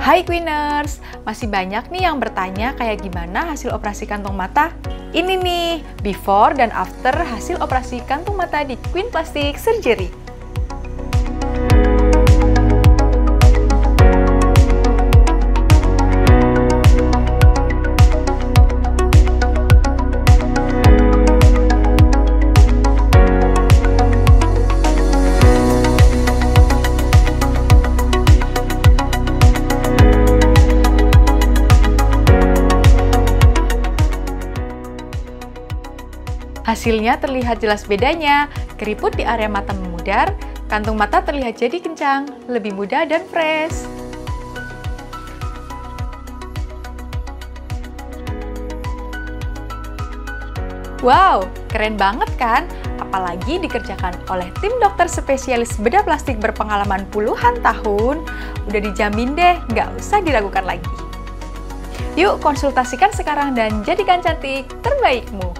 Hai Queeners, masih banyak nih yang bertanya kayak gimana hasil operasi kantong mata? Ini nih, before dan after hasil operasi kantong mata di Queen Plastic Surgery. Hasilnya terlihat jelas bedanya, keriput di area mata memudar, kantung mata terlihat jadi kencang, lebih muda dan fresh. Wow, keren banget kan? Apalagi dikerjakan oleh tim dokter spesialis bedah plastik berpengalaman puluhan tahun, udah dijamin deh, nggak usah diragukan lagi. Yuk konsultasikan sekarang dan jadikan cantik terbaikmu.